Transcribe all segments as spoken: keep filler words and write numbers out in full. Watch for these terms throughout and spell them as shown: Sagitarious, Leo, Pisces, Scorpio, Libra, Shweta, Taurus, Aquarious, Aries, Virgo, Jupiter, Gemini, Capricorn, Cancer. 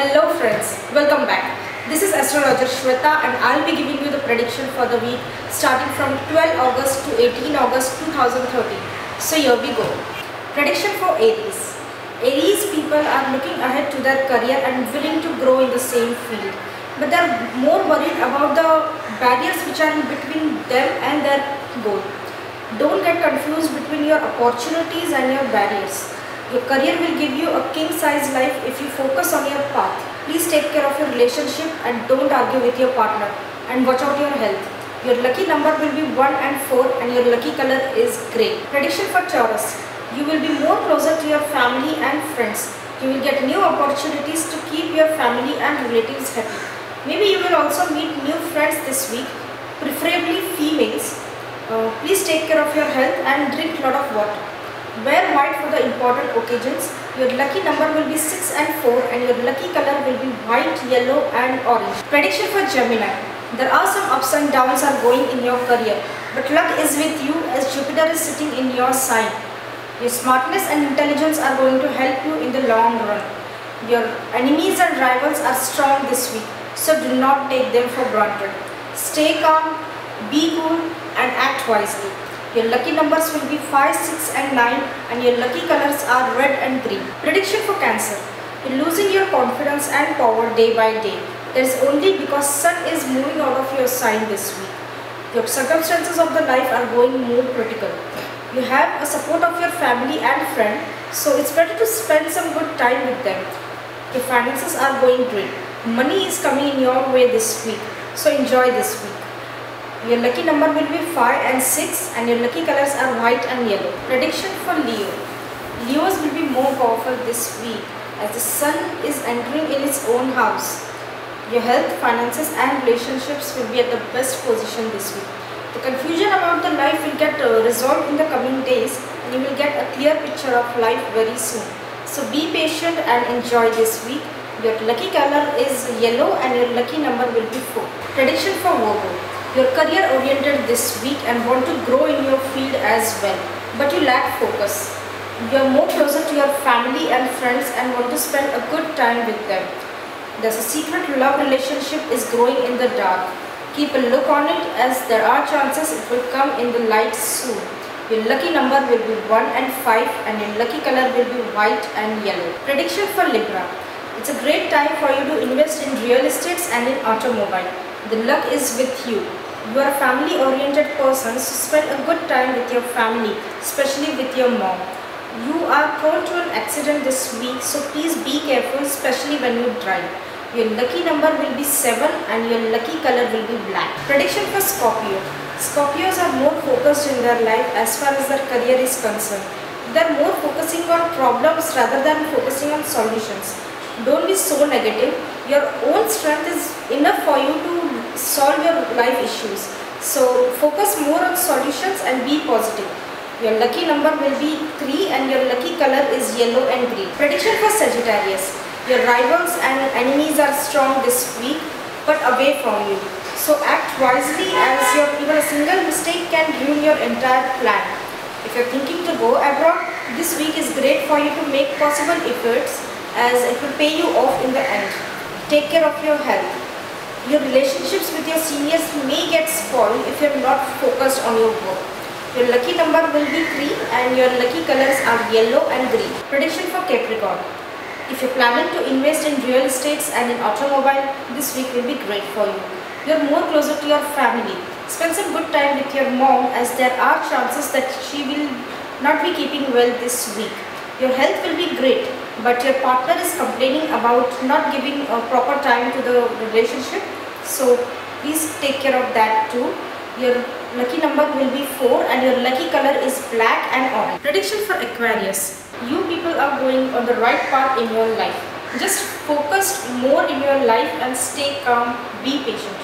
Hello friends, welcome back. This is astrologer Shweta and I'll be giving you the prediction for the week starting from twelve August to eighteen August two thousand thirteen. So here we go. Prediction for Aries. Aries people are looking ahead to their career and willing to grow in the same field. But they are more worried about the barriers which are in between them and their goal. Don't get confused between your opportunities and your barriers. Your career will give you a king-sized life if you focus on your path. Please take care of your relationship and don't argue with your partner. And watch out your health. Your lucky number will be one and four and your lucky color is grey. Prediction for Taurus. You will be more closer to your family and friends. You will get new opportunities to keep your family and relatives happy. Maybe you will also meet new friends this week, preferably females. Uh, please take care of your health and drink a lot of water. Wear white for the important occasions. Your lucky number will be six and four and your lucky color will be white, yellow and orange. Prediction for Gemini. There are some ups and downs are going in your career, but luck is with you as Jupiter is sitting in your sign. Your smartness and intelligence are going to help you in the long run. Your enemies and rivals are strong this week, so do not take them for granted. Stay calm, be cool and act wisely. Your lucky numbers will be five, six and nine and your lucky colors are red and green. Prediction for Cancer. You're losing your confidence and power day by day. That's only because Sun is moving out of your sign this week. Your circumstances of the life are going more critical. You have a support of your family and friend, so it's better to spend some good time with them. Your finances are going great. Money is coming in your way this week, so enjoy this week. Your lucky number will be five and six and your lucky colors are white and yellow. Prediction for Leo. Leos will be more powerful this week as the sun is entering in its own house. Your health, finances and relationships will be at the best position this week. The confusion about the life will get resolved in the coming days and you will get a clear picture of life very soon. So be patient and enjoy this week. Your lucky color is yellow and your lucky number will be four. Prediction for Virgo. You're career oriented this week and want to grow in your field as well, but you lack focus. You're more closer to your family and friends and want to spend a good time with them. There's a secret love relationship is growing in the dark. Keep a look on it as there are chances it will come in the light soon. Your lucky number will be one and five and your lucky color will be white and yellow. Prediction for Libra. It's a great time for you to invest in real estate and in automobile. The luck is with you. You are a family-oriented person, so spend a good time with your family, especially with your mom. You are prone to an accident this week, so please be careful, especially when you drive. Your lucky number will be seven and your lucky color will be black. Prediction for Scorpio. Scorpios are more focused in their life as far as their career is concerned. They are more focusing on problems rather than focusing on solutions. Don't be so negative. Your own strength is enough for you to solve your life issues. So focus more on solutions and be positive. Your lucky number will be three and your lucky color is yellow and green. Prediction for Sagittarius. Your rivals and enemies are strong this week but away from you. So act wisely as your, even a single mistake can ruin your entire plan. If you are thinking to go abroad, this week is great for you to make possible efforts as it will pay you off in the end. Take care of your health. Your relationships with your seniors may get spoiled if you are not focused on your work. Your lucky number will be three and your lucky colors are yellow and green. Prediction for Capricorn. If you are planning to invest in real estate and in automobile, this week will be great for you. You are more closer to your family. Spend some good time with your mom as there are chances that she will not be keeping well this week. Your health will be great, but your partner is complaining about not giving a proper time to the relationship. So please take care of that too. Your lucky number will be four and your lucky color is black and orange. Prediction for Aquarius. You people are going on the right path in your life. Just focus more in your life and stay calm, be patient.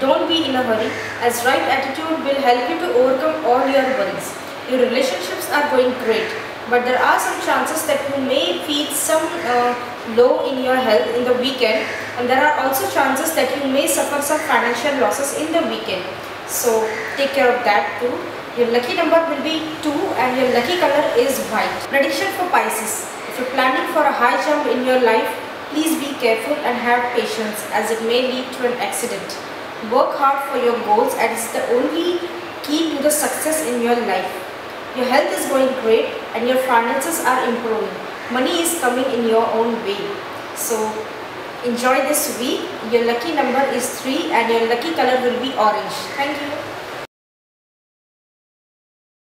Don't be in a hurry as right attitude will help you to overcome all your worries. Your relationships are going great. But there are some chances that you may feel some uh, low in your health in the weekend, and there are also chances that you may suffer some financial losses in the weekend. So take care of that too. Your lucky number will be two and your lucky color is white. Prediction for Pisces. If you're planning for a high jump in your life, Please be careful and have patience as it may lead to an accident. Work hard for your goals and it's the only key to the success in your life. Your health is going great and your finances are improving. Money is coming in your own way. So enjoy this week. Your lucky number is three and your lucky color will be orange. Thank you.